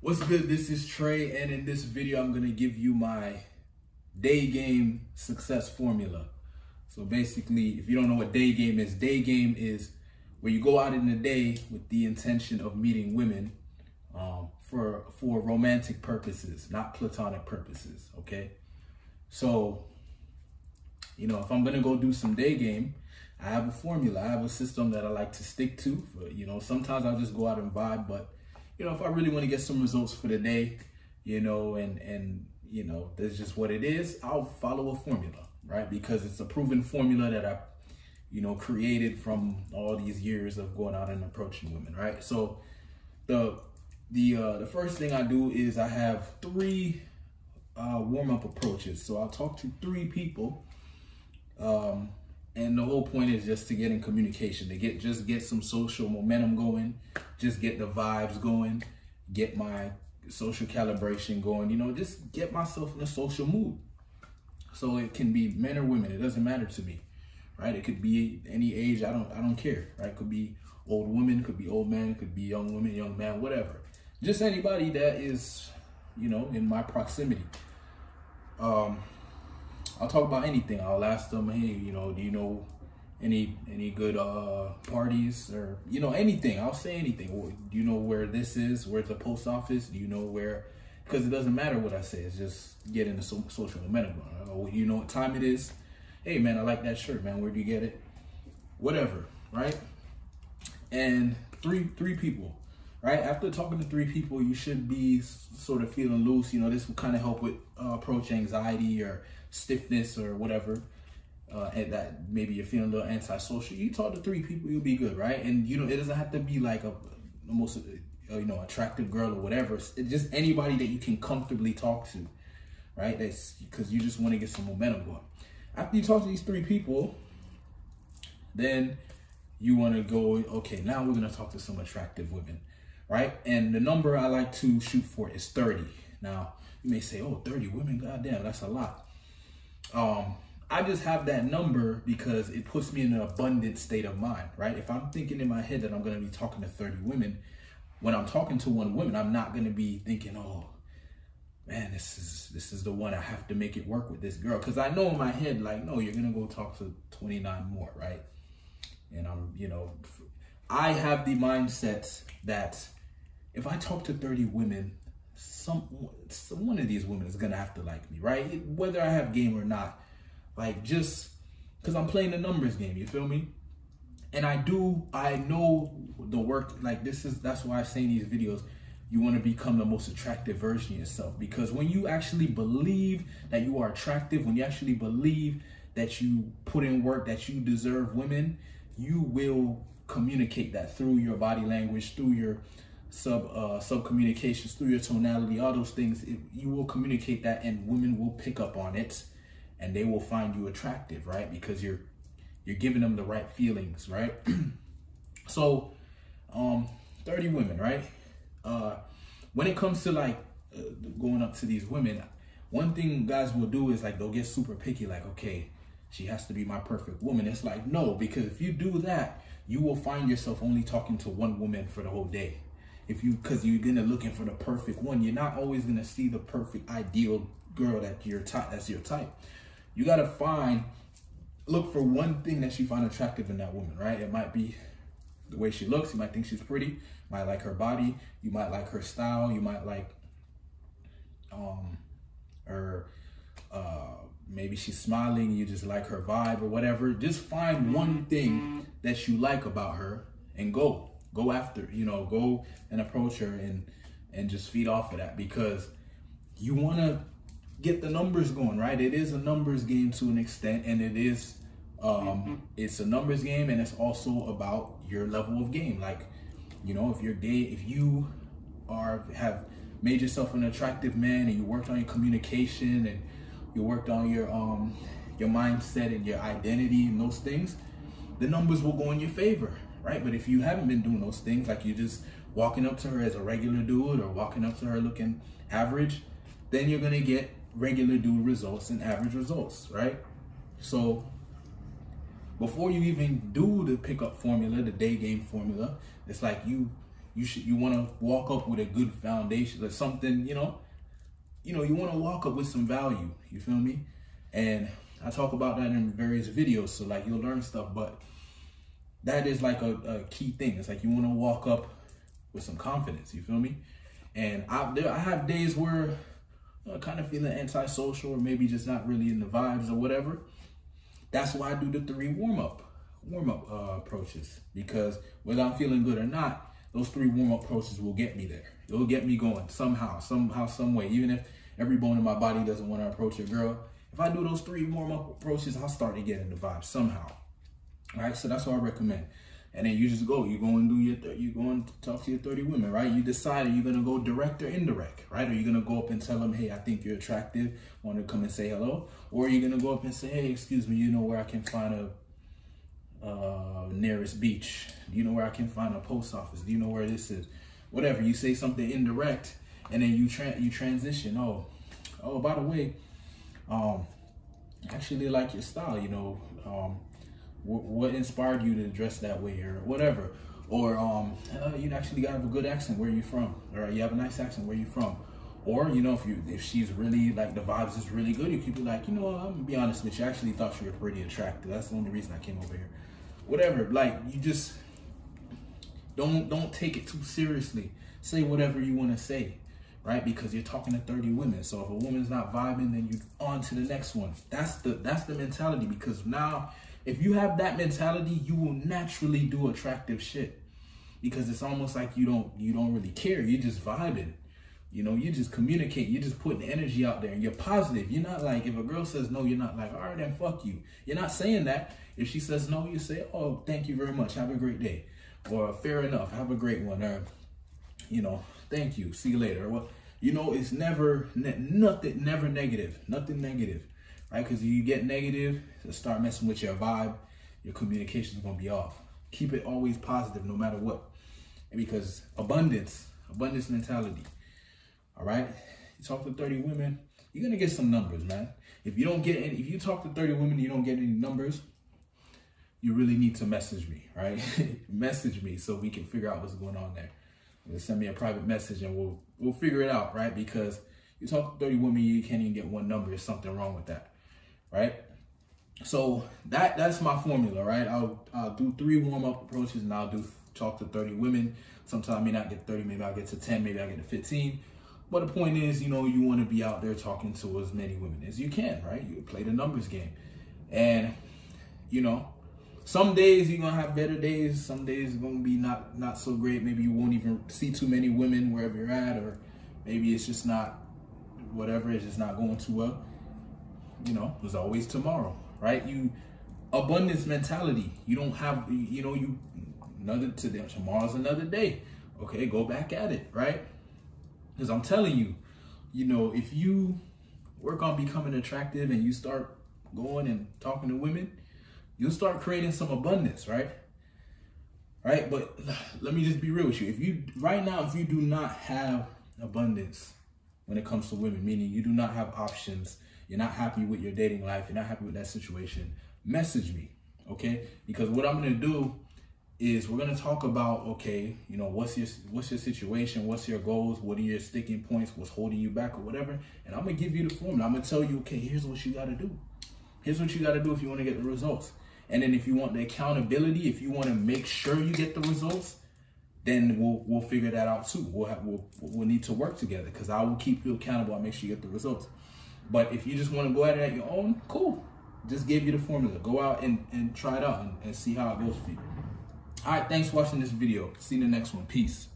What's good? This is Trey, and in this video, I'm gonna give you my day game success formula. So basically, if you don't know what day game is where you go out in the day with the intention of meeting women for romantic purposes, not platonic purposes, okay? So, you know, if I'm gonna go do some day game, I have a formula, I have a system that I like to stick to. You know, sometimes I'll just go out and vibe, but you know, if I really want to get some results for the day, you know, and you know, that's just what it is, I'll follow a formula, right? Because it's a proven formula that I, you know, created from all these years of going out and approaching women, right? So the first thing I do is I have three warm-up approaches. So I'll talk to three people, and the whole point is just to get in communication, to just get some social momentum going, just get the vibes going, get my social calibration going, you know, just get myself in a social mood. So it can be men or women, it doesn't matter to me, right? It could be any age, I don't care, right? It could be old women, could be old man, could be young woman, young man, whatever. Just anybody that is, you know, in my proximity. I'll talk about anything. I'll ask them, hey, you know, do you know any good parties, or, you know, anything. I'll say anything. Well, do you know where this is? Where's the post office? Do you know where? Because it doesn't matter what I say. It's just getting the social momentum. Oh, you know what time it is? Hey, man, I like that shirt, man. Where do you get it? Whatever, right? And three people, right? After talking to three people, you should be sort of feeling loose. You know, this will kind of help with approach anxiety or stiffness or whatever, and that maybe you're feeling a little antisocial. You talk to three people, you'll be good, right? And you know, it doesn't have to be like a most, you know, attractive girl or whatever. It's just anybody that you can comfortably talk to, right? That's because you just want to get some momentum going. After you talk to these three people, then you want to go, okay, now we're going to talk to some attractive women, right? And the number I like to shoot for is 30. Now you may say, oh, 30 women, goddamn, that's a lot. I just have that number because it puts me in an abundant state of mind, right? If I'm thinking in my head that I'm going to be talking to 30 women, when I'm talking to one woman, I'm not going to be thinking, oh man, this is the one, I have to make it work with this girl. Cause I know in my head, like, no, you're going to go talk to 29 more. Right. And I'm, you know, I have the mindset that if I talk to 30 women, some one of these women is gonna have to like me, right? Whether I have game or not, like, just because I'm playing the numbers game, you feel me? And I know the work, like, that's why I say in these videos, you want to become the most attractive version of yourself, because when you actually believe that you are attractive, when you actually believe that you put in work, that you deserve women, you will communicate that through your body language, through your sub communications, through your tonality, all those things. You will communicate that, and women will pick up on it, and they will find you attractive, right? Because you're giving them the right feelings, right? So 30 women, right? When it comes to like going up to these women, one thing guys will do is like they'll get super picky, like, okay, she has to be my perfect woman. It's like, no, because if you do that, you will find yourself only talking to one woman for the whole day. Because you're gonna looking for the perfect one, you're not always gonna see the perfect ideal girl that your type. That's your type. You gotta look for one thing that you find attractive in that woman, right? It might be the way she looks. You might think she's pretty. You might like her body. You might like her style. You might like her. Maybe she's smiling. You just like her vibe or whatever. Just find one thing that you like about her and go. Go after, you know, go and approach her and just feed off of that, because you want to get the numbers going, right? It is a numbers game to an extent, and it is, it's a numbers game, and it's also about your level of game. Like, you know, if you're gay, if you have made yourself an attractive man, and you worked on your communication, and you worked on your mindset and your identity and those things, the numbers will go in your favor. Right? But if you haven't been doing those things, like you just walking up to her as a regular dude or walking up to her looking average, then you're going to get regular dude results and average results, right? So before you even do the pickup formula, the day game formula, it's like you you want to walk up with a good foundation or something, you want to walk up with some value, you feel me? And I talk about that in various videos, so like you'll learn stuff, but that is like a key thing. It's like you want to walk up with some confidence, you feel me? And I have days where I'm kind of feeling antisocial or maybe just not really in the vibes or whatever. That's why I do the 3 warm-up approaches, because whether I'm feeling good or not, those 3 warm-up approaches will get me there. It'll get me going somehow, some way. Even if every bone in my body doesn't want to approach a girl, if I do those 3 warm-up approaches, I'll start to get in the vibe somehow. All right, so that's what I recommend. And then you just go. You go and do your. You go and talk to your 30 women, right? You decide are you gonna go direct or indirect, right? Are you gonna go up and tell them, hey, I think you're attractive, want to come and say hello, or are you gonna go up and say, hey, excuse me, you know where I can find a nearest beach? Do you know where I can find a post office? Do you know where this is? Whatever. You say something indirect, and then you transition. Oh, by the way, I actually like your style, What inspired you to dress that way or whatever, or you actually got a good accent, where are you from? Or you have a nice accent, where are you from? Or if she's really like the vibes is really good, you could be like, I'm gonna be honest with you, I actually thought you were pretty attractive, that's the only reason I came over here, whatever. Like, you just don't take it too seriously. Say whatever you want to say, right? Because you're talking to 30 women, so if a woman's not vibing, then you on to the next one. That's the mentality, because now if you have that mentality, you will naturally do attractive shit, because it's almost like you don't really care. You're just vibing, you just communicate. You're just putting energy out there and you're positive. You're not like, if a girl says no, you're not like, all right, then fuck you. You're not saying that. If she says no, you say, oh, thank you very much. Have a great day. Or fair enough. Have a great one. Or, thank you. See you later. Well, it's never, nothing, never negative, nothing negative. Right, because you get negative, start messing with your vibe, your communication is gonna be off. Keep it always positive, no matter what, and because abundance mentality. All right, you talk to 30 women, you're gonna get some numbers, man. If you talk to 30 women, you don't get any numbers, you really need to message me, right? Message me so we can figure out what's going on there. Just send me a private message and we'll figure it out, right? Because you talk to 30 women, you can't even get one number. There's something wrong with that. Right, so that's my formula, right? I'll do 3 warm-up approaches, and I'll talk to 30 women. Sometimes I may not get 30, maybe I'll get to 10, maybe I'll get to 15. But the point is, you want to be out there talking to as many women as you can, right? You play the numbers game, and some days you're gonna have better days, some days it's gonna be not so great. Maybe you won't even see too many women wherever you're at, or maybe it's just not, whatever, it's just not going too well. There's always tomorrow, right? Abundance mentality. You don't have, another today, tomorrow's another day. Okay, go back at it, right? Because I'm telling you, if you work on becoming attractive and you start going and talking to women, you'll start creating some abundance, right? Right? But let me just be real with you. Right now, if you do not have abundance when it comes to women, meaning you do not have options, you're not happy with your dating life, you're not happy with that situation, message me, okay? Because what I'm gonna do is we're gonna talk about, okay, what's your situation, what's your goals, what are your sticking points, what's holding you back or whatever, and I'm gonna give you the formula. I'm gonna tell you, okay, here's what you gotta do. Here's what you gotta do if you wanna get the results. And then if you want the accountability, if you wanna make sure you get the results, then we'll figure that out too. We'll need to work together, because I will keep you accountable. I'll make sure you get the results. But if you just want to go at it at your own, cool. Just give you the formula. Go out and try it out and see how it goes for you. All right, thanks for watching this video. See you in the next one. Peace.